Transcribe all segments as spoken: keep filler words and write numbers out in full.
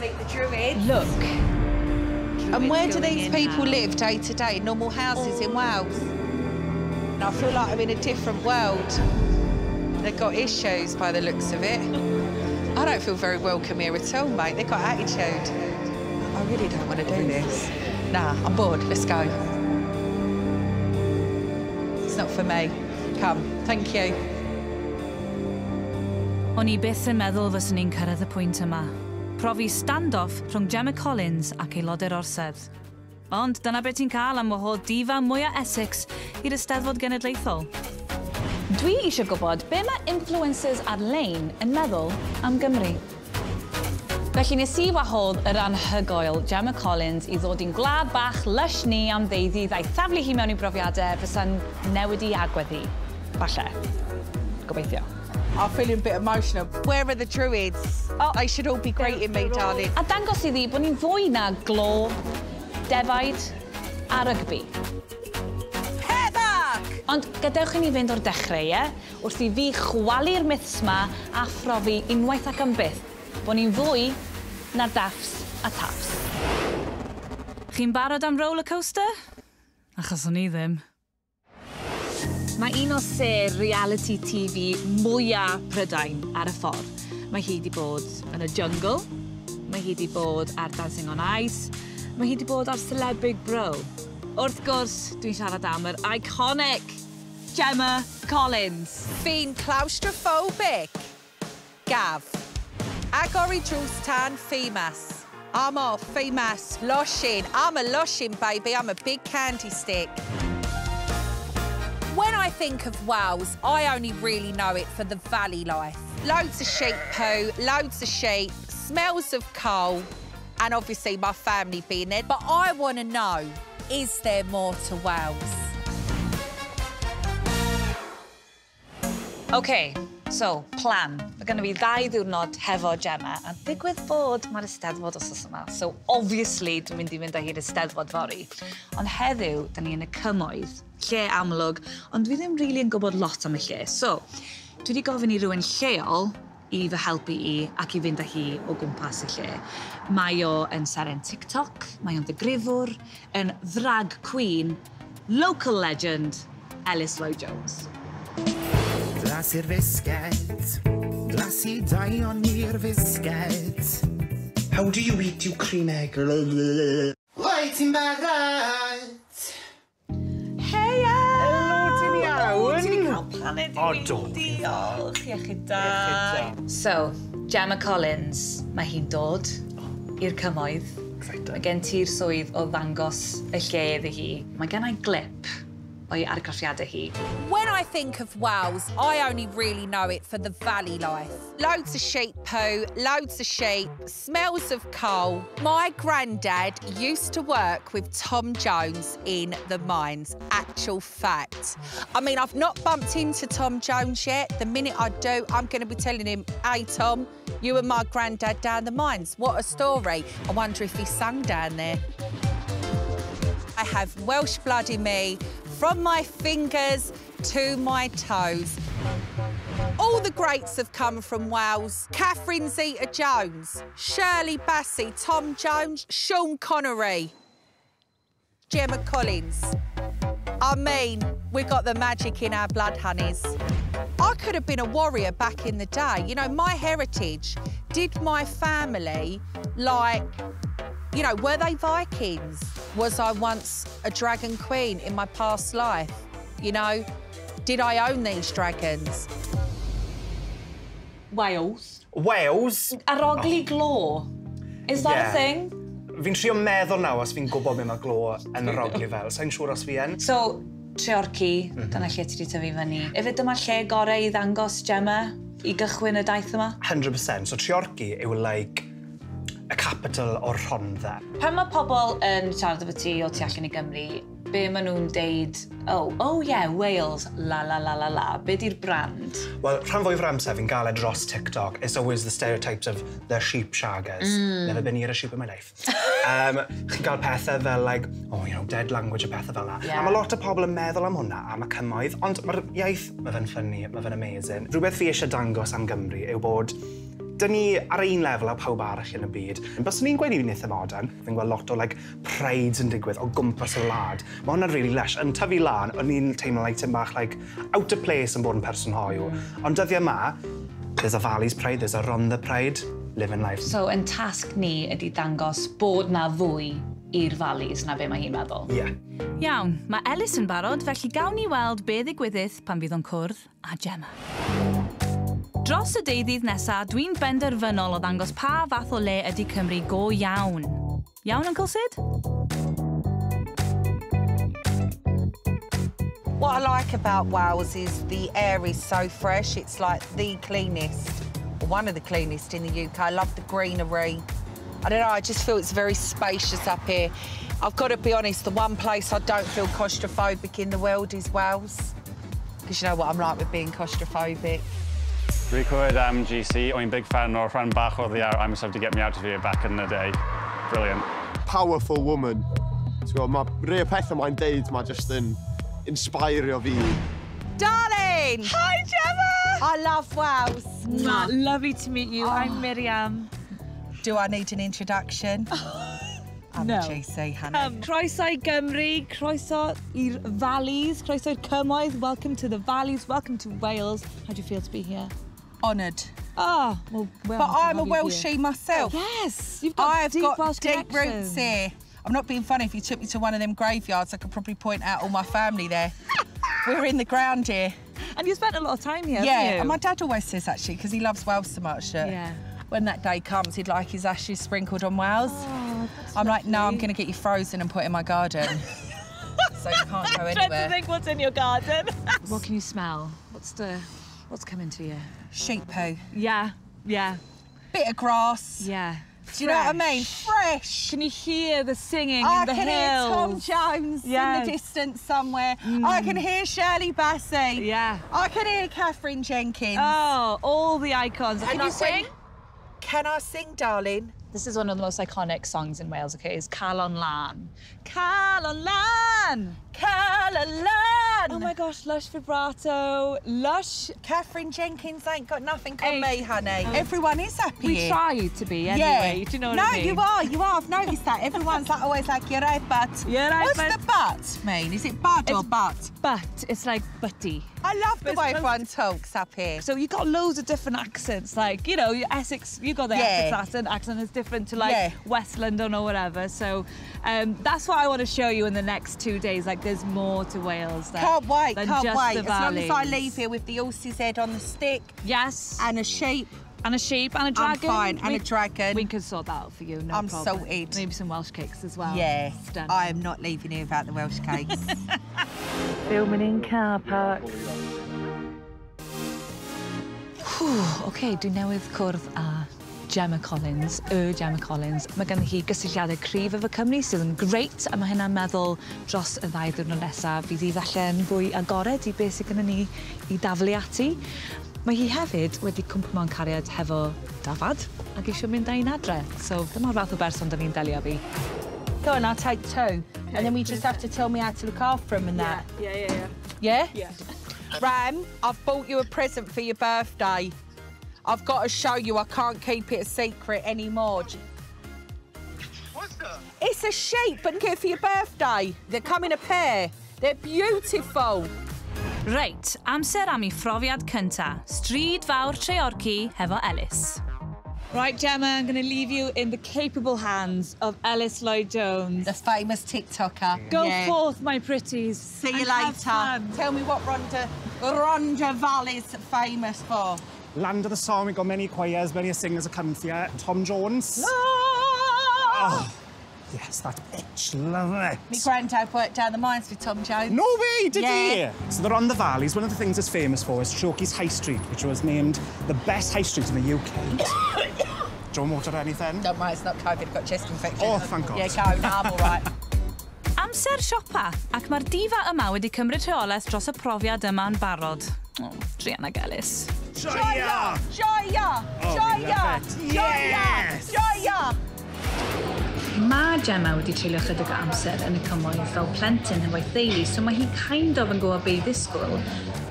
like the Druids. Look. Druids and where do these people now. live day to day? Normal houses oh. in Wales? And I feel like I'm in a different world. They've got issues by the looks of it. I don't feel very welcome here at all, mate. They've got attitude. I really don't want to do this. Nah, I'm bored. Let's go. It's not for me. Come. Thank you. O'n I byth yn meddwl fyswn i'n cyrraedd y pwynt yma. Profi stand-off rhwng Gemma Collins ac aelodau'r Orsedd. Ond dyna beth ti'n cael am wahodd diva mwyaf Essex i'r Eisteddfod Genedlaethol. Dwi eisiau gwybod be mae influencers ar-lein yn meddwl am Gymru. Felly nes i wahodd yr anhygoel Gemma Collins i ddod i'n gwlad bach lush ni am ddeuddi a'i saflu hi mewn I brofiadau fysa'n newid I agweddi. Falle. Gobeithio. I'm feeling a bit emotional. Where are the Druids? Oh, they should all be greeting me, darling. A dangos I ddi bod ni'n fwy na glo, defaid a rygbi. Ond gadewch I ni fynd o'r dechrau, ie? Wrth I fi chwalu'r myths ma a phrofi unwaith ac am byth, bod ni'n fwy na daffs a taps. Chi'n barod am roller coaster? Achos o'n I ddim. Mae un o ser reality T V mwyaf Prydain ar y ffordd. Mae hi wedi bod yn y jungle, mae hi wedi bod ar Dancing on Ice, mae hi wedi bod ar Celeb Big Bro. Wrth gwrs, dwi'n siarad am yr iconic Gemma Collins. Fi'n claustrophobic. Gav. Agori drws tan Fimas. I'm off, Fimas. Lushin. I'm a lushin, baby. I'm a big candy stick. When I think of Wales, I only really know it for the valley life. Loads of sheep poo, loads of sheep, smells of coal, and obviously my family being there. But I want to know, is there more to Wales? OK, so, plan. We're going to be ddau ddiwrnod hefo Gemma, and digwydd bod mae'r Eisteddfod os yma. So, obviously, dwi'n mynd I mynd â hi'r Eisteddfod fory. Ond heddiw, da ni yn y cymoedd, lle amlwg, ond dwi ddim rili yn gwybod lot am y lle. So, dwi wedi gofyn I rhywun lleol I fy helpu I ac I fynd â hi o gwmpas y lle. Mae o yn seren TikTok, mae o'n ddigrifwr, yn drag queen, local legend, Ellis Lloyd Jones. Glas i'r fisged, glas I daion i'r fisged. How do you eat you Cymraeg? Why ti'n barod? Heia! Hello, ti'n iawn? O, do. Diolch, iechyd da. So, Gemma Collins, mae hi'n dod i'r cymoedd. Mae gen ti'r swydd o ddangos y lle iddi hi. Mae gen I glip o'i argraffiadau hi. When I think of Wales, I only really know it for the valley life. Loads of sheep poo, loads of sheep, smells of coal. My granddad used to work with Tom Jones in the mines, actual fact. I mean, I've not bumped into Tom Jones yet. The minute I do, I'm going to be telling him, hey, Tom, you and my granddad down the mines. What a story. I wonder if he sung down there. I have Welsh blood in me, from my fingers to my toes. All the greats have come from Wales. Catherine Zeta-Jones, Shirley Bassey, Tom Jones, Sean Connery, Gemma Collins. I mean, we've got the magic in our blood, honeys. I could have been a warrior back in the day. You know, my heritage, did my family, like, you know, were they Vikings? Was I once a dragon queen in my past life? You know, did I own these dragons? Wales. Wales? Arogli glo. Is that yeah. a thing? Fi'n trio meddwl naw os fi'n gwybod be mae glo yn arogli fel. Sa'n siŵr os fi yn. So, Treorci, mm-hmm. dyna lle ti wedi tyfu fyny. Efe dyma lle gorau I ddangos Gemma I gychwyn y daith yma? one hundred percent. So, Treorci yw like y capital o'r Rhondda. Pan mae pobl yn siarad efo ti o tu allan I Gymru, be maen nhw'n deud, oh, oh yeah, Wales, la la la la la, be di'r brand? Wel, rhan fwyaf o'r amser fi'n gael e dros TikTok, it's always the stereotypes of the sheep shaggers. Mm. Never been near a sheep in my life. um, Chi'n gael pethau fel, like, oh, you know, dead language a pethau fel la. Yeah. A mae lot o pobl yn meddwl am hwnna, am y cymoedd, ond mae'r iaith, mae fe'n ffynnu, mae fe'n amazing. Rhywbeth fi eisiau dangos am Gymru yw bod Dyn ni ar un lefel a pawb arall yn y byd. Byswn i'n gweud i'n eitha modern. Fi'n gweld lot o like, prides yn digwydd o gwmpas y wlad. Mae hwnna'n really lush. Yn tyfu lan, o'n i'n teimlo like, tim bach like, out of place yn bod yn person hoyw. Ond dyddiau yma, there's a Valley's pride, there's a Rhondda pride, living life. So, yn tasg ni ydi dangos bod na fwy i'r Valleys na be mae hi'n meddwl. Ie. Yeah. Iawn, mae Ellis yn barod, felly gawn ni weld be ddigwyddith pan bydd o'n cwrdd a Gemma. Dros y deudydd nesaf, dwi'n benderfynol o ddangos pa fath o le ydi Cymru go iawn. Iawn, Uncle Sid? What I like about Wales is the air is so fresh. It's like the cleanest, one of the cleanest in the U K. I love the greenery. I don't know, I just feel it's very spacious up here. I've got to be honest, the one place I don't feel claustrophobic in the world is Wales. Because you know what I'm like with being claustrophobic. Dwi'n cwrdd am G C, I'm a big fan o'r rhan bach o ddiar. I must have to get me out of here back in the day. Brilliant. Powerful woman. Mae rhai pethau mae'n deud, mae just yn inspirio fi. Darling! Hi, Gemma! I love Wales. Mwah. Lovely to meet you. Oh. I'm Miriam. Do I need an introduction? I'm no. A G C, Hannah. Um, croeso I Gymru, croeso i'r Valleys, croeso i'r Cymoedd. Welcome to the Valleys, welcome to Wales. How do you feel to be here? Honoured. Oh, well, well, but I'm a Welshie myself. Yes, you've got I've deep got Welsh deep roots here. I'm not being funny. If you took me to one of them graveyards, I could probably point out all my family there. We're in the ground here. And you spent a lot of time here, yeah, haven't you? And my dad always says, actually, because he loves Wales so much, that yeah. When that day comes, he'd like his ashes sprinkled on Wales. Oh, I'm lovely. Like, no, I'm going to get you frozen and put in my garden. So you can't go anywhere. I'm trying to think what's in your garden. What can you smell? What's the... What's coming to you? Sheep poo. Yeah, yeah. Bit of grass. Yeah. Fresh. Do you know what I mean? Fresh. Can you hear the singing I in the hills? I can hear Tom Jones yeah. in the distance somewhere. Mm. I can hear Shirley Bassey. Yeah. I can hear Catherine Jenkins. Oh, all the icons. Can, can you sing? Can I sing, darling? This is one of the most iconic songs in Wales, OK? It's Calon Lân. Calon Lân! Calon Lân! Oh, my gosh, lush vibrato, lush... Catherine Jenkins ain't got nothing on hey. Me, honey. Oh. Everyone is happy We here. Try to be, anyway, yeah. Do you know what no, I mean? No, you are, you are. I've noticed that. Everyone's like, always like, you're right, but... You're right, What's but... the but mean? Is it bud or but? But. It's like butty. I love but the way everyone most... talks up here. So you've got loads of different accents, like, you know, Essex, you've got the yeah. Essex accent, accent is different to, like, yeah. West London or whatever. So um, that's what I want to show you in the next two days. Like, there's more to Wales than Can't wait, than can't just wait. The Valleys. As long as I leave here with the horse's head on the stick. Yes. And a sheep. And a sheep and a dragon. I'm fine, and we, a dragon. We can sort that out for you, no I'm problem. I'm salted. Maybe some Welsh cakes as well. Yeah. Stunning. I am not leaving here without the Welsh cakes. Filming in car parks. OK, dwi'n newydd cwrdd a Gemma Collins, y Gemma Collins. Mae ganddi hi gysylltiadau cryf efo Cymru sydd yn greit, a mae hynna'n meddwl dros y ddau ddiwrnod nesaf fydd hi falle'n fwy agored i beth sydd gynnon ni i daflu ati. Mae hi hefyd wedi cwmpo mewn cariad hefo Dafydd ac eisiau mynd â un adre, so dyma'r fath o berson da ni'n delio fi. Go on, I'll take two, okay. And then we just have to tell me how to look after him and that. Yeah, yeah, yeah. Yeah? Yeah. Yeah. Ram, I've bought you a present for your birthday. I've got to show you, I can't keep it a secret anymore. What's that? It's a sheep, but good for your birthday. They come in a pair. They're beautiful. Right, amser am I phrofiad cynta. Stryd fawr Treorci hefo Ellis. Right, Gemma, I'm going to leave you in the capable hands of Ellis Lloyd Jones. The famous TikToker. Go yeah. forth, my pretties. See you later. Tell me what Rhondda, Rhondda Valley's famous for. Land of the Song, we've got many choirs, many singers that come here. Tom Jones. No! Oh, yes, that itch, love it. My granddad worked down the mines with Tom Jones. No way, did yeah. he? So they're on the Valleys. One of the things it's famous for is Treorci's High Street, which was named the best high street in the U K. Do you want water or anything? Don't mind, it's not COVID, I've got chest infection. Oh, thank God. Yeah, go, no, I'm all right. Amser siopa, ac mae'r difa yma wedi cymryd rheoles dros y profiad yma'n barod. Oh, Triana Ellis. Joia! Joia! Joia! Joia! Joia! Joia! Mae a Gemma wedi treulio chydig o amser yn y cymoedd fel plentyn hefo'i theulu, so mae hi'n kind of yn gwybod be i ddisgwyl.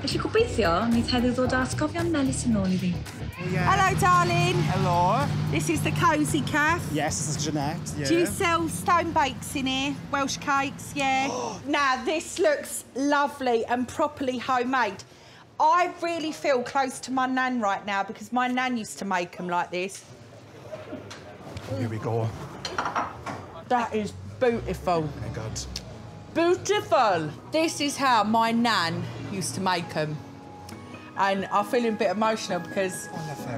Felly gobeithio, wneith heddiw ddod â atgofion melys yn ôl I fi. Hello, darling. Hello. This is the Cozy Calf. Yes, this is Jeanette. Yeah. Do you sell stone bakes in here? Welsh cakes, yeah. Now, this looks lovely and properly homemade. I really feel close to my nan right now because my nan used to make them like this. Here we go. That is beautiful. Oh my God. Beautiful. This is how my nan used to make them. And I feel a bit emotional because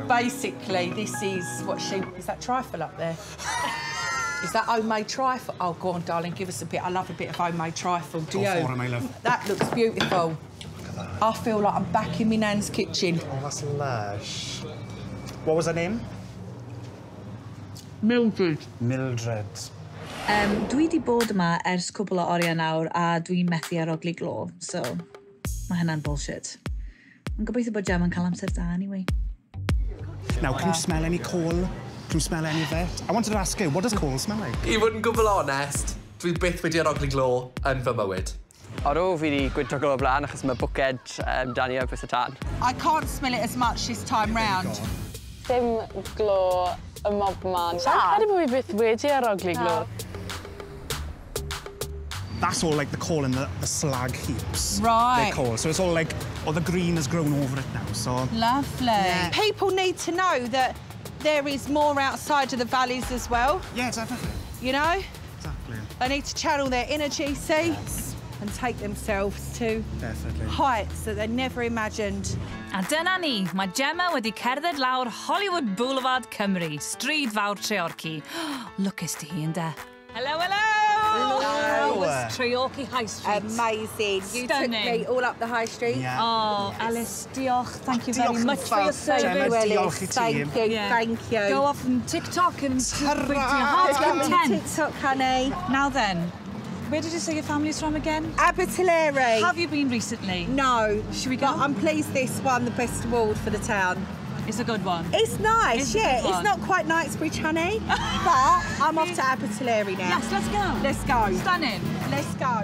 basically this is what she... Is that trifle up there? Is that homemade trifle? Oh, go on, darling, give us a bit. I love a bit of homemade trifle, do you? Go for it, my love. That looks beautiful. Look at that. I feel like I'm back in my nan's kitchen. Oh, that's lush. What was her name? Mildred. Mildred. Um, dwi wedi bod yma ers cwbl o oriau nawr a dwi'n methu aroglu glo, so mae hynna'n bullshit. Yn gobeithio bod Gemma'n cael amser da, anyway. Now, can you smell any coal? Can you smell any of it? I wanted to ask you, what does coal smell like? I fod yn gwbl onest, dwi byth wedi aroglu glo yn fy mywyd. Oro, fi wedi gwyntio glo o blaen achos mae bwced Dania bys y tân. I can't smell it as much this time round. Dim glo y mob man. Sa'n credu bod fi byth wedi aroglu glo. That's all like the coal in the, the slag heaps. Right. They're coal. So it's all like, oh, the green has grown over it now, so... Lovely. Yeah. People need to know that there is more outside of the valleys as well. Yeah, definitely. You know? Exactly. They need to channel their inner G C yes. and take themselves to definitely. Heights that they never imagined. A dyna ni, mae Gemma wedi cerdded lawr Hollywood Boulevard Cymru, stryd fawr Treorci. Lwcus di hi ynde. Hello, hello! Hello. It was Treorci High Street. Amazing. You Stunning. Took me all up the High Street. Yeah. Oh, yes. Ellis, diolch. Thank you very diolch much for your service. Ellis, thank you, yeah. thank you. Go off on TikTok and bring to your heart's content. TikTok, honey. Now then, where did you say your family's from again? Abertillery. Have you been recently? No. Should we go? I'm pleased this won the best award for the town. It's a good one. It's nice, it's yeah. It's not quite Knightsbridge, honey, but I'm off to Abertillery now. Yes, let's go. Let's go. Stunning. Let's go.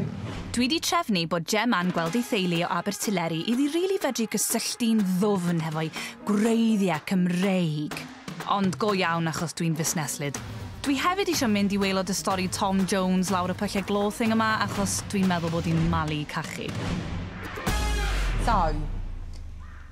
Dwi wedi trefnu bod Gemma'n gweld ei theulu o Abertillery iddi rili fedru gysylltu'n ddwfn hefo'i gwreiddiau Cymreig. Ond go iawn achos dwi'n fusneslyd. Dwi hefyd eisiau mynd I waelod y stori Tom Jones lawr y pyllau glo thing yma achos dwi'n meddwl bod hi'n malu cachu. So,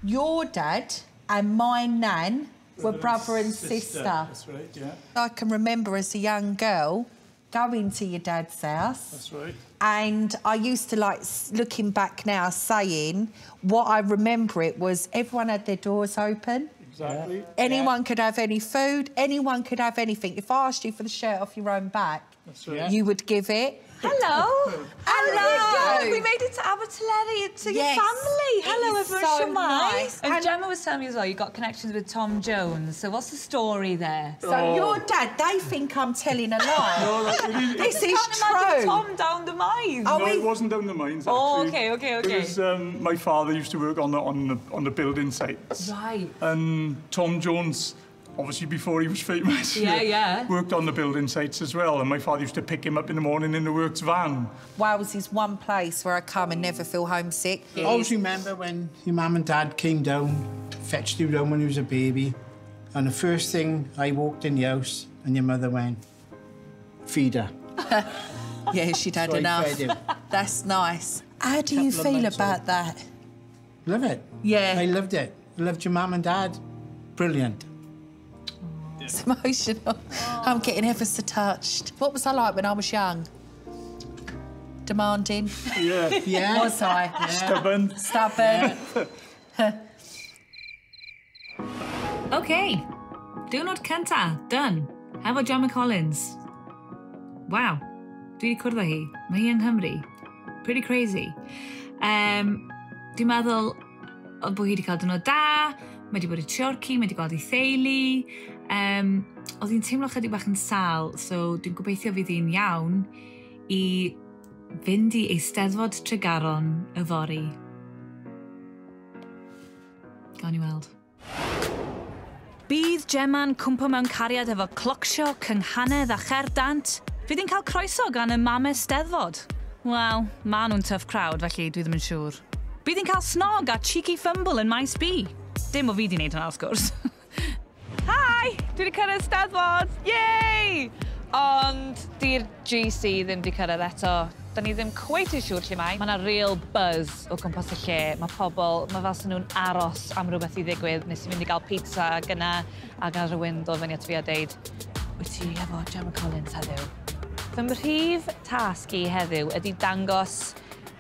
your dad... and my nan were brother and sister. That's right, yeah. I can remember as a young girl going to your dad's house. That's right. And I used to, like, looking back now, saying what I remember it was everyone had their doors open. Exactly. Yeah. Anyone yeah. could have any food. Anyone could have anything. If I asked you for the shirt off your own back, that's right. you would give it. Hello. Hello. We made it to Abertillery, to yes. your family. Hello, everyone. So nice. And, and Gemma was telling me as well, you got connections with Tom Jones. So what's the story there? So oh. your dad, they think I'm telling a lie. No, really, this is true. Tom down the mines. No, it wasn't down the mines, actually. Oh, OK, OK, OK. It was, um, my father used to work on the, on the, on the building sites. Right. And Tom Jones... obviously, before he was famous, yeah, yeah. worked on the building sites as well. And my father used to pick him up in the morning in the works van. Wales is one place where I come and never feel homesick. I always remember when your mum and dad came down, fetched you down when you was a baby. And the first thing, I walked in the house and your mother went, feed her. yeah, she'd had so enough. That's nice. How do you feel about old. That? Love it. Yeah. I loved it. I loved your mum and dad. Brilliant. It's emotional. Oh. I'm getting ever so touched. What was I like when I was young? Demanding. Yeah. yeah. Was I? Yeah. Stubborn. Stubborn. Yeah. OK. Diwrnod cynta. Done. Hefo Gemma Collins. Wow. Dwi wedi cwrdd â hi. Mae hi yng Nghymru. Pretty crazy. Um, Dwi'n meddwl oedd bod hi wedi cael diwrnod da, mae wedi bod I Treorci, mae wedi gweld ei theulu. Um, Oedd hi'n teimlo chydig bach yn sâl, so dwi'n gobeithio fydd hi'n iawn I fynd I Eisteddfod Tregaron y fory. Gawn I weld. Bydd Gemma'n cwmpo mewn cariad efo clocsiog, cynghanedd a cherdant, Fi di'n cael croeso gan y mam Eisteddfod. Wel, ma nhw'n tough crowd, felly dwi ddim yn siŵr. Fi di'n cael snog a cheeky fumble yn maes B. Dim o fi di wneud hwnna, wrth gwrs. Hi! Dwi wedi cyrraedd Eisteddfod! Yay! Ond di'r G C ddim wedi cyrraedd eto. Da ni ddim cweit yn siŵr lle mae. Mae yna real buzz o gwmpas y lle. Mae pobl, mae fel sy'n nhw'n aros am rhywbeth i ddigwydd. Nes i fynd i gael pizza gyna a gael rhywun ddod fyny at fi a deud, wyt ti efo Gemma Collins heddiw? Fy mhrif tasg i heddiw ydy dangos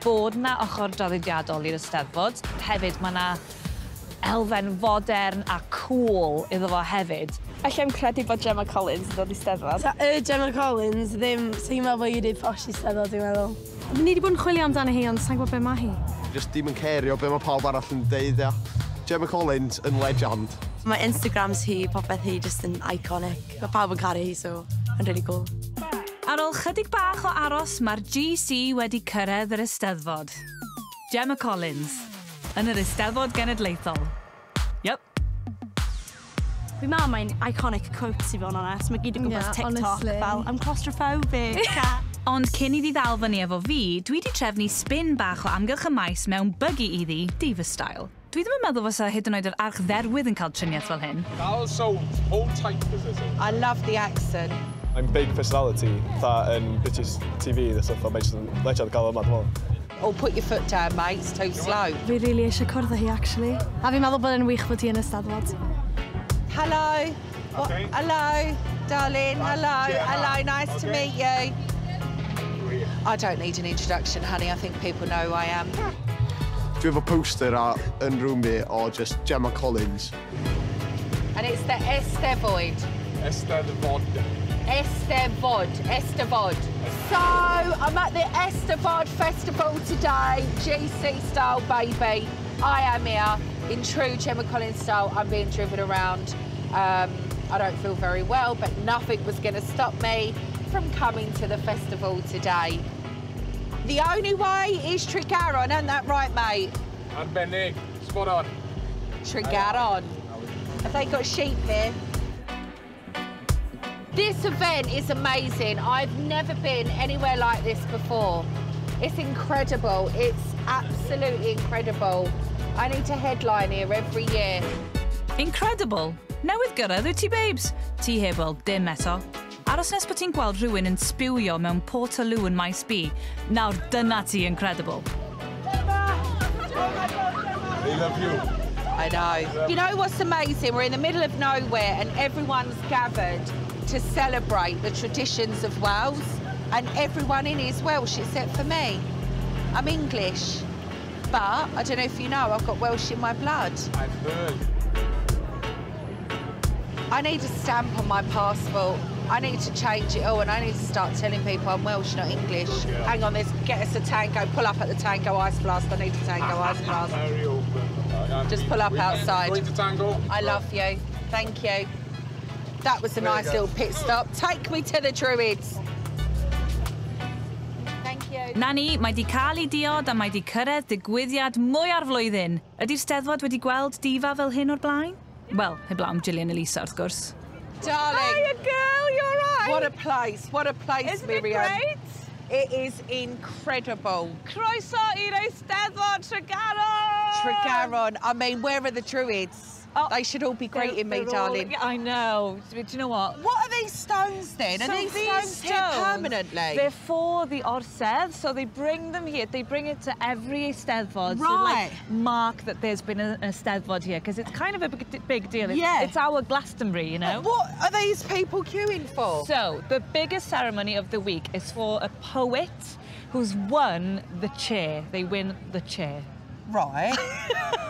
bod yna ochr draddodiadol i'r Eisteddfod. Hefyd, mae yna elfen fodern a cool iddo fo hefyd. Allai'm credu bod Gemma Collins yn dod i Eisteddfod. Ta y Gemma Collins ddim sy'n meddwl bod hi'n posh i Eisteddfod, dwi'n meddwl. Ni wedi bod yn chwilio amdano hi, ond sa'n gwybod be mae hi. Just dim yn cerio be mae pawb arall yn deud. Gemma Collins yn legend. Mae Instagrams hi, popeth hi, just yn iconic. Mae pawb yn caru hi, so yn really cool. Ar ôl chydig bach o aros, mae'r G C wedi cyrraedd yr Eisteddfod. Gemma Collins, yn yr Eisteddfod Genedlaethol. Yep. Fi meddwl mae'n iconic quote i fo'n honest. Mae gyd yn gwybod TikTok fel, I'm claustrophobic. Ond cyn iddi ddal fyny efo fi, dwi wedi trefnu spin bach o amgylch y maes mewn buggy iddi, diva style. Dwi ddim yn meddwl fysa hyd yn oed yr archdderwydd yn cael triniaeth fel hyn. All sold, all type position. I love the accent. I'm big personality, that and British T V, the stuff that makes them legend gael yma, dwi'n meddwl. Or put your foot down, mate, it's too slow. Fi really eisiau cwrdd â hi, actually. A fi'n meddwl bod yn wych bod hi yn Eisteddfod. Hello. Okay. Hello, darling. Hello. Yeah. Hello. Nice okay. to meet you. I don't need an introduction, honey. I think people know who I am. Do you have a poster at in roommate or just Gemma Collins? And it's the Eisteddfod. Eisteddfod. Eisteddfod. Eisteddfod. So I'm at the Eisteddfod Festival today, G C style, baby. I am here in true Gemma Collins style. I'm being driven around. Um, I don't feel very well, but nothing was going to stop me from coming to the festival today. The only way is Tregaron, ain't that right, mate? Arbennig, spot on. Tregaron. Have they got sheep here? This event is amazing. I've never been anywhere like this before. It's incredible. It's absolutely incredible. I need to headline here every year. Incredible. Newydd gyrraedd wyt ti, babes. Ti heb weld dim eto. Aros nes bod ti'n gweld rhywun yn sbywio mewn Portaloo yn maes B. Nawr dyna ti, incredible. Gemma! Gemma, Gemma! I love you. I know. You know what's amazing? We're in the middle of nowhere and everyone's gathered to celebrate the traditions of Wales. And everyone in is Welsh except for me. I'm English. But I don't know if you know, I've got Welsh in my blood. I've heard. I need a stamp on my passport. I need to change it all, and I need to start telling people I'm Welsh, not English. Yeah. Hang on, let's get us a tango. Pull up at the tango ice blast. I need a tango ice blast. Very open. Just pull up outside. Going to tango. I love you. Thank you. That was a nice little pit stop. Take me to the Druids. Thank you. Nani, mae di cael ei diod a mae di cyrraedd digwyddiad mwy ar flwyddyn. Ydy'r Eisteddfod wedi gweld diva fel hyn o'r blaen? Well, heblaw am Gillian Elisa, wrth gwrs. Darling. Hiya, girl, you all right? What a place, what a place, Isn't Miriam. Isn't it great? It is incredible. Croeso i'r Eisteddfod, Tregaron! Tregaron. I mean, where are the Druids? Oh, they should all be greeting me, all... darling. Yeah, I know. Do you know what? What are these stones, then? So are these, these stones, stones here permanently? They're for the Orsedd, so they bring them here. They bring it to every Eisteddfod. Right. To, like, mark that there's been an Eisteddfod here, because it's kind of a big, big deal. It's, yeah. It's our Glastonbury, you know? But what are these people queuing for? So, the biggest ceremony of the week is for a poet who's won the chair. They win the chair. Right.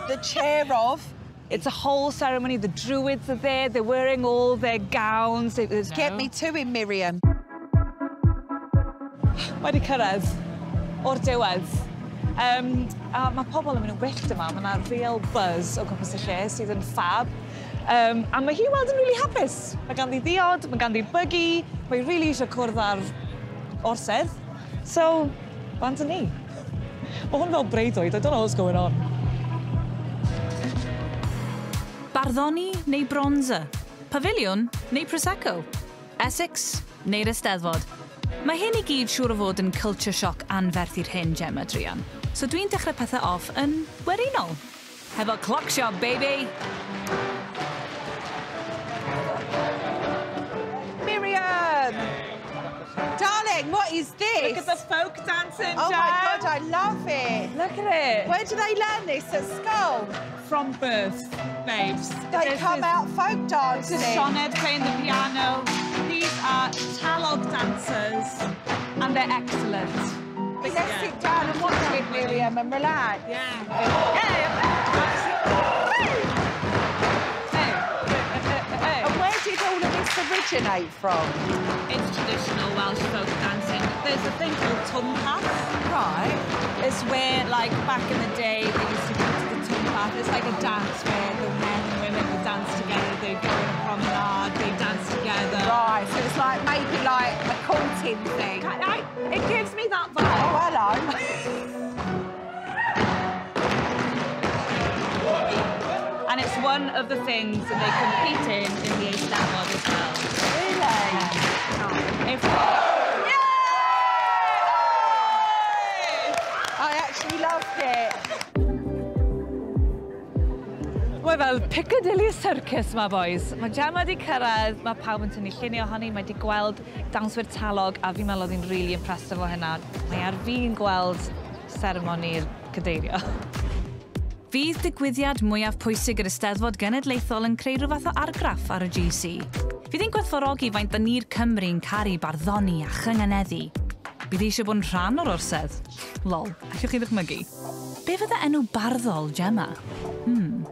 The chair of... It's a whole ceremony. The Druids are there. They're wearing all their gowns. It was... Get me to him, Miriam. Mae di cyrraedd o'r diwedd. Mae pobl yn mynd yn wyllt yma. Mae yna real buzz o gwmpas y lle sydd yn fab. Um, a mae hi weld yn really hapus. Mae ganddi ddiod, mae ganddi buggy. Mae'n really eisiau cwrdd ar Orsedd. So, band yn ni. Mae hwn fel breuddwyd. I don't know what's going on. Barddoni neu bronzer, pafiliwn neu prosecco, Essex neu'r Eisteddfod. Mae hyn i gyd siŵr o fod yn culture shock anferth i'r hyn Gemma druan, so dwi'n dechrau pethau off yn werinol. Hefo clock shop, baby! Miriam! Darling, what is this? Look at the folk dancing, oh Gem. My God, I love it! Look at it! Where do they learn this at school? From birth, babes. They this come is, out folk dancing. This is Sioned playing the piano. These are Calon dancers, and they're excellent. Let's yeah. sit down and watch it, Miriam, and relax. Yeah. And where did all of this originate from? It's traditional Welsh folk dancing. There's a thing called tumpas. Right. It's where, like, back in the day, they used to go to the tumpas. It's like a dance where the men and women would dance together. They'd go on a promenade. They'd dance together. Right. So it's like maybe like a courting thing. I, I, it gives me that vibe. Oh, hello. And it's one of the things that they compete in in the Eisteddfod as well. Really? Yeah. If we loved it. Mae fel Piccadilly Circus, my boys. Mae Gemma wedi cyrraedd, mae pawb yn tynnu lluniau ohoni, mae wedi gweld danswyr talog, a fi'n meddwl oedd hi'n really impressed efo hynna. Mae ar fi'n gweld seremoni'r cadeirio. Fydd digwyddiad mwyaf pwysig yr Eisteddfod Genedlaethol yn creu rhyw fath o argraff ar y G C. Fydd hi'n gwerthfawrogi faint dda ni'r Cymru'n caru barddoni a chyngeneddi. Bydd eisiau bod yn rhan o'r orsedd? Lol, allwch chi ddychmygu? Be fydda enw barddol, Gemma? Hmm.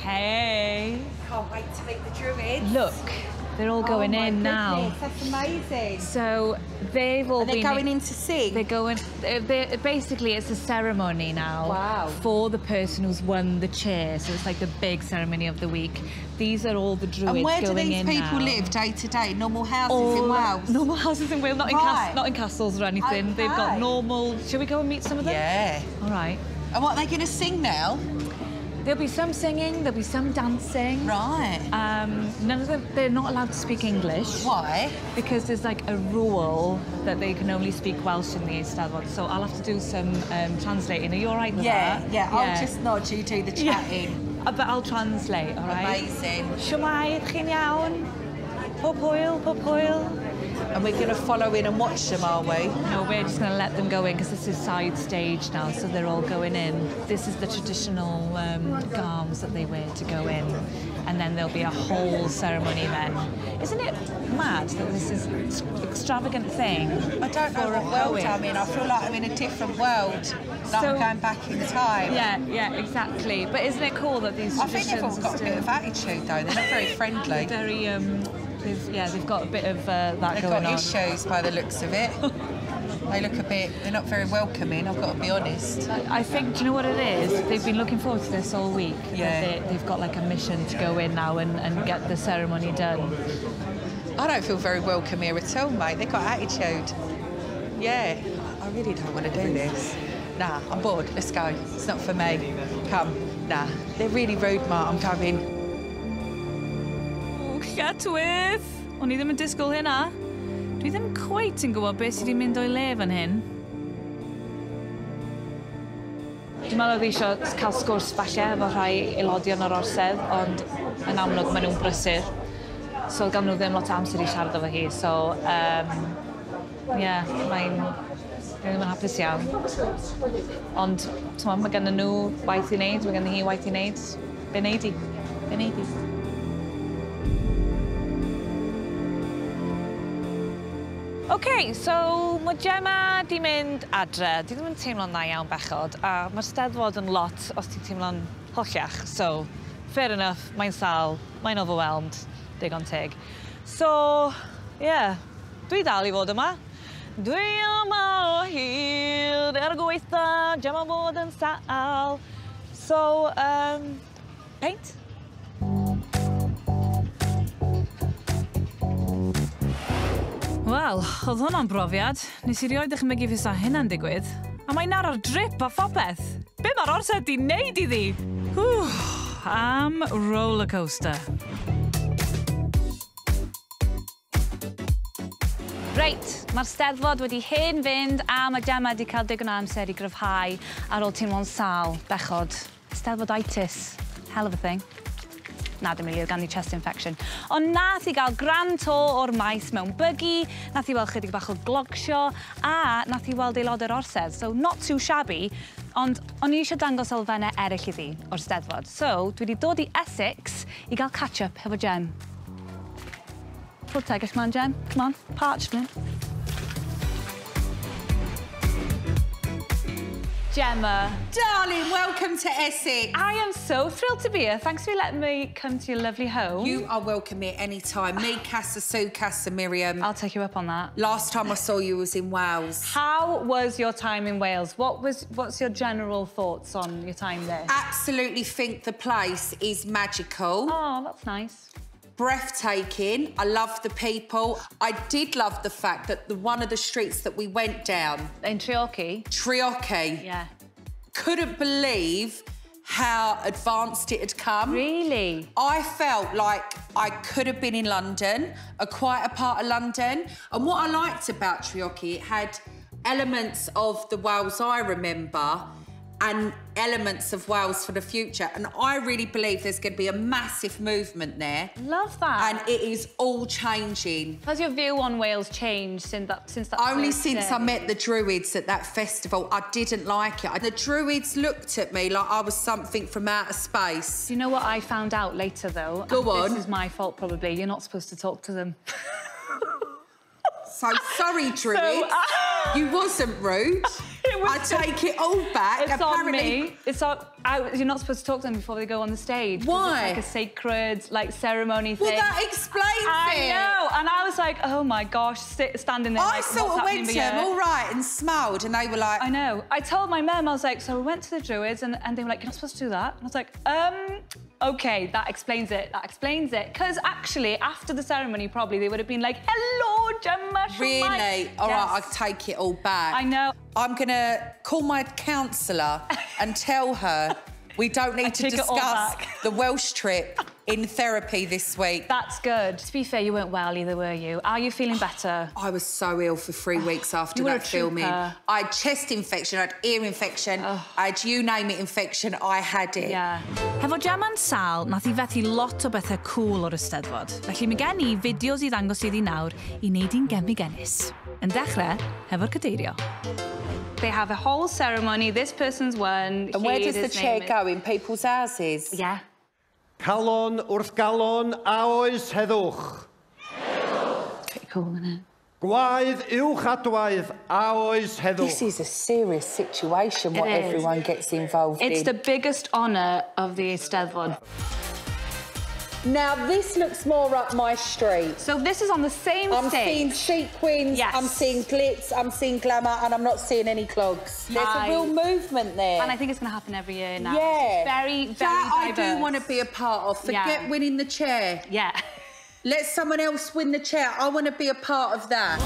Hey! Can't wait to meet the Druids. Look, they're all going oh in goodness, now. That's amazing. So they've all Are they been going in to sing? They're going. They're, basically, it's a ceremony now. Wow. For the person who's won the chair, so it's like the big ceremony of the week. These are all the Druids going in now. And where do these people now. live day to day? Normal houses all in Wales? Normal houses in Wales, not, right. in, not in castles or anything. Okay. They've got normal. Shall we go and meet some of them? Yeah. All right. And what are they going to sing now? There'll be some singing, there'll be some dancing. Right. Um, none of them. They're not allowed to speak English. Why? Because there's like a rule that they can only speak Welsh in the Eisteddfod. So I'll have to do some um, translating. Are you all right with yeah, that? Yeah, yeah. I'll just nod. You do the chatting. Yeah. But I'll translate, all right? Amazing. Shwmae, chi'n iawn? Pob hwyl, pob hwyl. And we're going to follow in and watch them, are we? No, we're just going to let them go in, because this is side stage now, so they're all going in. This is the traditional um, garms that they wear to go in, and then there'll be a whole ceremony then. Isn't it mad that this is an extravagant thing? I don't know what world I'm in. I feel like I'm in a different world. Like so, I'm going back in time. Yeah, yeah, exactly. But isn't it cool that these traditions... I think everyone's got a bit of attitude, though. They're not very friendly. They're very... Um, They've, yeah, they've got a bit of uh, that they've going on. They've got issues by the looks of it. They look a bit, they're not very welcoming, I've got to be honest. I think, do you know what it is? They've been looking forward to this all week. Yeah. They, they've got like a mission to go in now and, and get the ceremony done. I don't feel very welcome here at all, mate. They've got attitude. Yeah, I really don't want to do this. Nah, I'm bored, let's go. It's not for me. Come, nah. They're really rude, mate, I'm coming. Llygadwydd! O'n i ddim yn disgwyl hynna. Dwi ddim cweit yn gwybod beth sydd wedi mynd o'i le fan hyn. Dwi'n meddwl oedd eisiau cael sgwrs falle efo rhai aelodion o'r orsedd, ond yn amlwg maen nhw'n brysur. So gan nhw ddim lot o amser i siarad efo hi, so... Um, yeah, mae'n... Dwi ddim yn hapus iawn. Ond, t'mo, mae gan nhw waith i wneud, mae gan hi waith i wneud. Be wneud i? Be wneud i? OK, so mae Gemma di mynd adre. Di ddim yn teimlo'n dda iawn bechod, a mae'r Eisteddfod yn lot os ti'n teimlo'n hollach. So, fair enough, mae'n sal, mae'n overwhelmed, digon teg. So, yeah, dwi dal i fod yma. Dwi yma o hir, er gweitha, Gemma bod yn sal. So, um, paint? Wel, oedd hwnna'n brofiad. Nes i rioed dychmygu fysa hynna'n digwydd. A mae'n ar ar drip a phopeth. Be mae'r orsedd di wneud iddi? Ww, am rollercoaster. Reit, mae'r Steddfod wedi hen fynd a mae Gemma wedi cael digon o amser I gryfhau ar ôl teimlo'n sâl, bechod. Steddfoditis, hell of a thing. Na, dim rili, oedd gan I chest infection. Ond nath I gael grand tour o'r maes mewn buggy, nath I weld chydig bach o glogsio, a nath I weld aelodau'r Orsedd, so not too shabby, ond o'n I eisiau dangos elfennau eraill iddi o'r Steddfod. So, dwi wedi dod I Essex I gael catch-up hefo Gem. Full tag, come on, Gem. Come on, parchment. Gemma. Darling, welcome to Essex. I am so thrilled to be here. Thanks for letting me come to your lovely home. You are welcome here any time. Me, Casa, Sue, Casa, Miriam. I'll take you up on that. Last time I saw you was in Wales. How was your time in Wales? What was, what's your general thoughts on your time there? Absolutely think the place is magical. Oh, that's nice. Breathtaking. I love the people. I did love the fact that the one of the streets that we went down... In Treorci? Treorci. Yeah. Couldn't believe how advanced it had come. Really? I felt like I could have been in London, a quieter part of London. And what I liked about Treorci, it had elements of the Wales I remember and elements of Wales for the future. And I really believe there's going to be a massive movement there. Love that. And it is all changing. Has your view on Wales changed since that? Since that Only since day? I met the Druids at that festival. I didn't like it. The Druids looked at me like I was something from outer space. Do you know what I found out later, though? Go on. This is my fault, probably. You're not supposed to talk to them. So sorry, Druids. So, uh... You wasn't rude. I take it all back. It's Apparently... on me. It's on. I, you're not supposed to talk to them before they go on the stage. Why? It's like a sacred, like ceremony thing. Well, that explains I it. I know, and I was like, oh my gosh, sit, standing there. I like, sort of went to them all right and smiled, and they were like. I know. I told my mum, I was like, so we went to the Druids, and, and they were like, you're not supposed to do that. And I was like, um, okay, that explains it. That explains it. Because actually, after the ceremony, probably they would have been like, hello, Gemma. Really? Like, all yes. right, I take it all back. I know. I'm gonna call my counsellor and tell her we don't need to discuss the Welsh trip in therapy this week. That's good. To be fair, you weren't well either, were you? Are you feeling better? I was so ill for three weeks after that filming. I had chest infection, I had ear infection, I had you name it infection, I had it. Yeah. Hefo Gemma'n sâl, nath I fethu lot o bethau cool o'r Eisteddfod. Felly mae gen I fideos I ddangos iddi nawr I wneud i'n Gemmi Guinness. Yn dechrau, hefo'r cadeirio. They have a whole ceremony, this person's won. And where does the chair go? In people's houses? Yeah. Calon wrth galon a oes heddwch. Heddwch. Pretty cool, isn't it? Gwaedd uwch adwaedd a oes heddwch. This is a serious situation, what everyone gets involved in. It's the biggest honour of the Eisteddfod. Now, this looks more up my street. So this is on the same I'm stage. I'm seeing sequins, yes. I'm seeing glitz, I'm seeing glamour, and I'm not seeing any clogs. There's I... a real movement there. And I think it's going to happen every year now. Yeah. Very, very That diverse. I do want to be a part of. Forget yeah. winning the chair. Yeah. Let someone else win the chair. I want to be a part of that.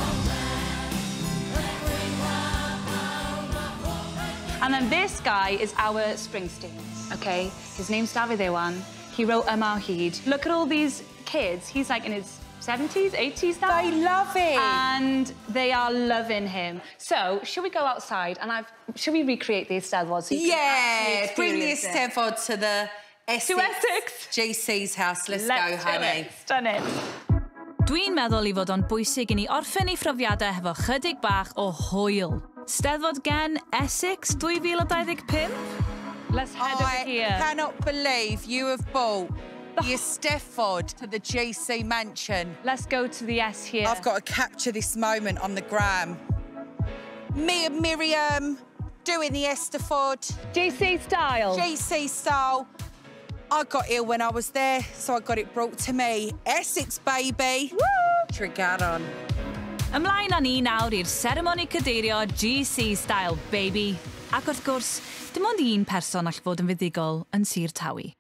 And then this guy is our Springsteen, OK? His name's Dafydd Iwan. He wrote Yma o Hyd. Look at all these kids. He's like in his seventies, eighties now. They love it. And they are loving him. So, should we go outside and I've... Should we recreate the Eisteddfod? So yeah, bring the Eisteddfod to the Essex, to Essex G C's house. Let's, Let's go, honey. Done it. Dwi'n meddwl I fod o'n bwysig I ni orffen I phrofiadau hefo chydig bach o hwyl. Eisteddfod gen Essex twenty twenty-five? Let's head I over here. I cannot believe you have bought the Eisteddfod to the G C mansion. Let's go to the S here. I've got to capture this moment on the gram. Me and Miriam doing the Eisteddfod. G C style. G C style. I got ill when I was there, so I got it brought to me. Essex, baby. Woo! Tregaron. Ymlaen â ni nawr i'r seremoni cadeirio G C style, baby. Ac wrth gwrs, dim ond un person all fod yn fuddigol yn Sir Tawi.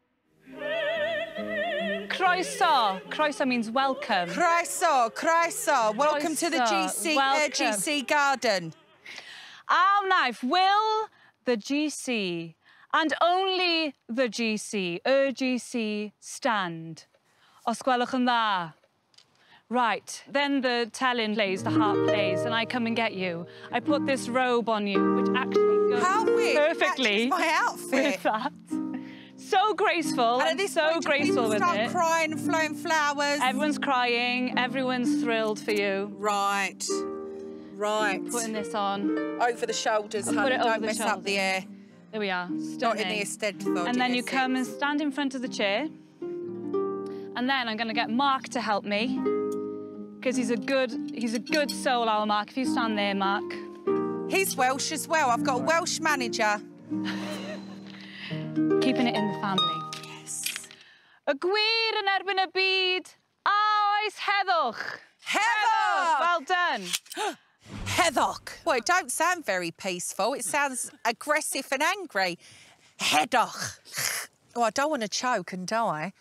Croeso. Croeso means welcome. Croeso, croeso. Welcome to the G C, uh, G C garden. Our knife will the G C and only the G C, y G C stand. Os gwelwch yn dda. Right, then the telin plays, the harp plays, and I come and get you. I put this robe on you, which actually goes How weird. perfectly my outfit. with that. So graceful, and, and this so point, graceful with start it. Start crying, flowing flowers. Everyone's crying, everyone's thrilled for you. Right, right. Putting this on. Over the shoulders, honey, put it over don't the mess shoulders. up the air. There we are, stunning. Not in the Eisteddfod. And then you come and stand in front of the chair, and then I'm going to get Mark to help me. Because he's a good, he's a good soul, our Mark. If you stand there, Mark. He's Welsh as well. I've got a Welsh manager. Keeping it in the family. Yes. Y gwir yn erbyn y byd, a oes heddwch. Heddwch! Well done. Heddwch. Well, it don't sound very peaceful. It sounds aggressive and angry. Heddwch. Oh, I don't want to choke and die.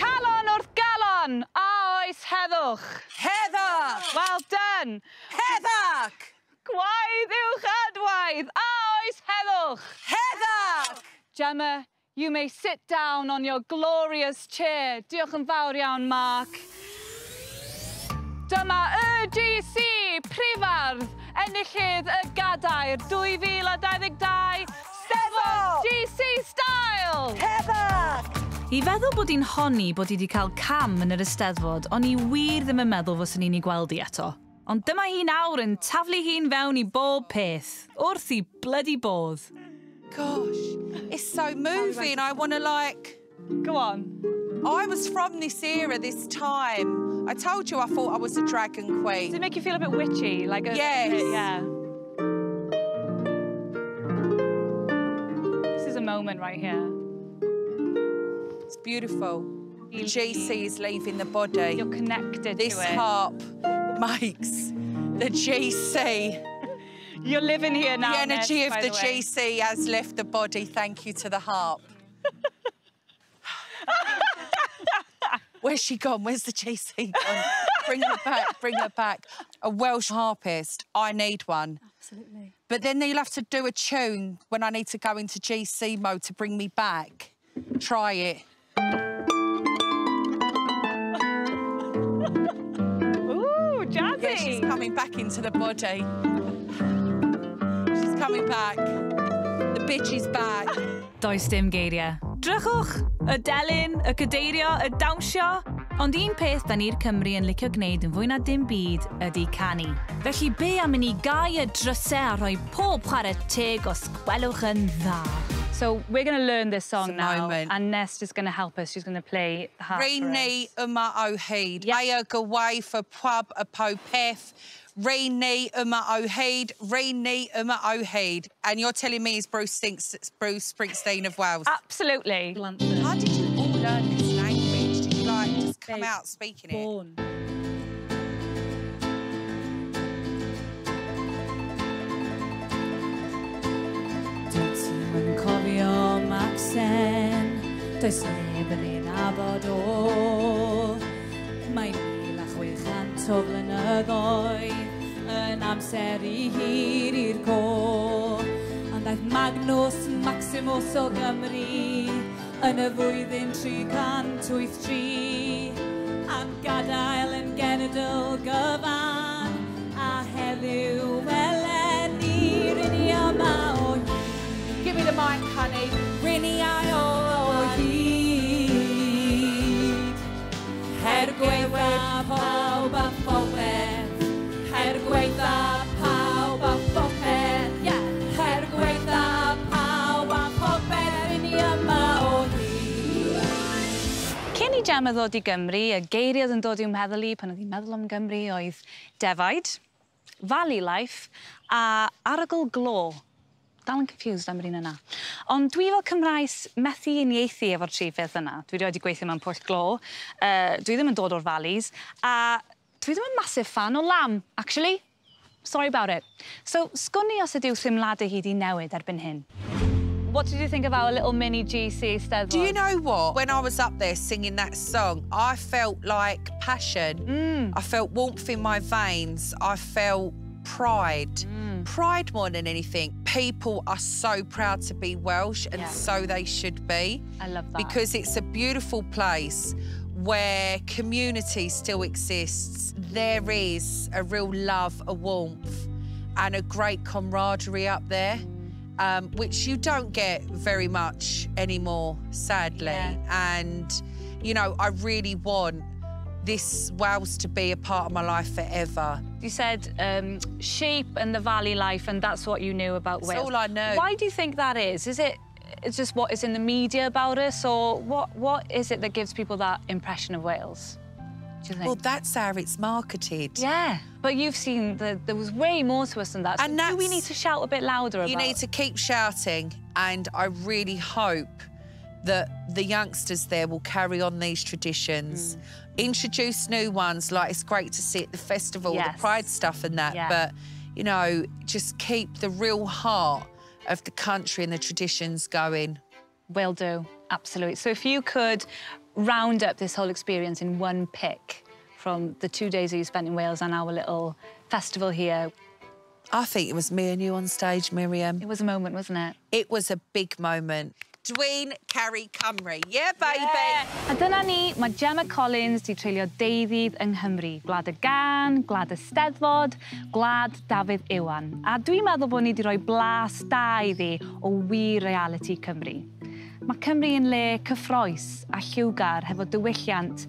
Calon wrth galon. Oes heddwch. Heddwch. Well done. Heddwch. Gwaith uwch adwaith. A oes heddwch. Heddwch. Gemma, you may sit down on your glorious chair. Diolch yn fawr iawn, Mark. Dyma y G C Prifardd enillydd y Gadair dwy fil a dau ddeg dau. Steddfod G C Style. Heddwch. I feddwl bod i'n honni bod i wedi cael cam yn yr Eisteddfod, ond i wir ddim yn meddwl fos yn i'n ei gweld i eto. Ond dyma hi nawr yn taflu hi'n fewn i bob peth, wrth I bloody bodd. Gosh, it's so moving. I want to, like... Go on. I was from this era, this time. I told you I thought I was a dragon queen. Does it make you feel a bit witchy? Like a... Yes. Bit, yeah. This is a moment right here. It's beautiful. The G C is leaving the body. You're connected this to it. This harp makes the G C. You're living here now. The energy Ness, of the, the G C has left the body. Thank you to the harp. Where's she gone? Where's the G C gone? Bring her back, bring her back. A Welsh harpist, I need one. Absolutely. But then you'll have to do a tune when I need to go into G C mode to bring me back. Try it. Ooh, jazzy! Yeah, she's coming back into the body. She's coming back. The bitch is back. Does dim geiriau. Drychwch! Y delyn, y cadeirio, y dawnsio. Ond un peth da ni'r Cymru yn licio gwneud yn fwy na dim byd ydy canu. Felly be am i ni gau y drysau a rhoi pob chwarae teg os gwelwch yn dda. So we're going to learn this song now, moment. and Nest is going to help us. She's going to play the harp Rhi ni yma o hyd, ei y gywaith y pwab y pob peth. Rhi ni yma o hyd, rhi ni yma o hyd. And you're telling me it's Bruce, it's Bruce Springsteen of Wales? Absolutely. London. How did you all learn this language? Did you, like, just come They're out speaking born. it? Cofio Maxen, does neb yn ei nabod o. Mae mil a chwe chant o flynyddoedd yn amser I hir i'r co. Ond aeth Magnus Maximus o Gymru yn y flwyddyn tri cant wyth tri. Am gadael yn genedl gyfan a heddiw welen i'r unio mawr. Give me the mic, honey. Rini I o hyd. Her gweitha pawb a phopeth. Her gweitha pawb a phopeth. Her gweitha pawb a phopeth. Rini yma o hyd. Cyn I Gemma ddod I Gymru, y geiriau yn dod i'w meddwl I pan oedd hi'n meddwl am Gymru oedd defaid, valley life a arogl glo. Dal yn confused am yr un yna. Ond dwi fel Cymraes methu uniaethu efo'r tri pheth yna. Dwi wedi gweithio mewn Pwll Glo, uh, dwi ddim yn dod o'r valleys, a dwi ddim yn massive fan o lamb, actually. Sorry about it. So, sgwni os ydyw thymladau hi 'di newid erbyn hyn. What did you think of our little mini G C Eisteddfod? Do you know what? When I was up there singing that song, I felt like passion. Mm. I felt warmth in my veins. I felt pride. Mm. Pride more than anything. People are so proud to be Welsh, and yeah. so they should be. I love that. Because it's a beautiful place. where community still exists, there is a real love, a warmth, and a great camaraderie up there, um, which you don't get very much anymore, sadly. Yeah. And, you know, I really want this Wales to be a part of my life forever. You said um, sheep and the valley life, and that's what you knew about Wales. That's all I know. Why do you think that is? Is it it's just what is in the media about us, or what, what is it that gives people that impression of Wales, do you think? Well, that's how it's marketed. Yeah, but you've seen that there was way more to us than that. So and do we need to shout a bit louder about it? You need to keep shouting, and I really hope that the youngsters there will carry on these traditions, mm. introduce new ones, like it's great to see at the festival, yes. the pride stuff and that, yeah. but, you know, just keep the real heart of the country and the traditions going. Will do, absolutely. So if you could round up this whole experience in one pick from the two days that you spent in Wales and our little festival here. I think it was me and you on stage, Miriam. It was a moment, wasn't it? It was a big moment. Dwi'n caru Cymru. Yeah, baby! A dyna ni, mae Gemma Collins di treulio deudddydd yng Nghymru. Gwlad y Gân, Gwlad Eisteddfod, Gwlad Dafydd Iwan. A dwi'n meddwl bod ni di roi blas da iddi o wir realiti Cymru. Mae Cymru yn le cyffroes a lliwgar hefo diwylliant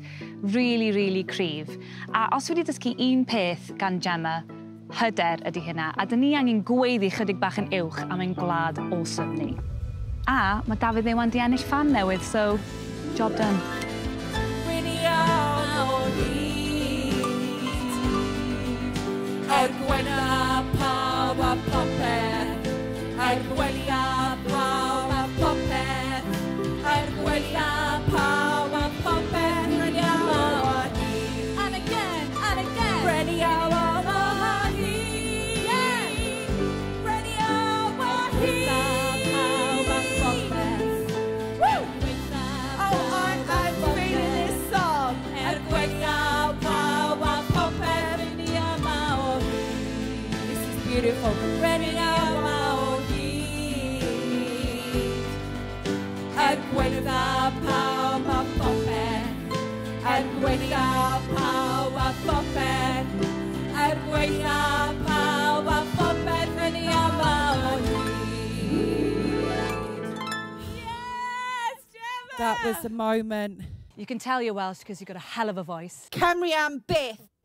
really, really cryf. A os wedi dysgu un peth gan Gemma, hyder ydi hynna. A dyn ni angen gweiddi chydig bach yn uwch am ein gwlad awesome ni. A mae Dafydd Iwan di ennill fan newydd, so job done. And again, and again. Beautiful. Ready now, I'll heat. And when the power poppin', and when the power poppin', and when the power poppin', ready now, I'll heat. Yes, Gemma! That was the moment. You can tell you're Welsh because you've got a hell of a voice. Cymru am byth.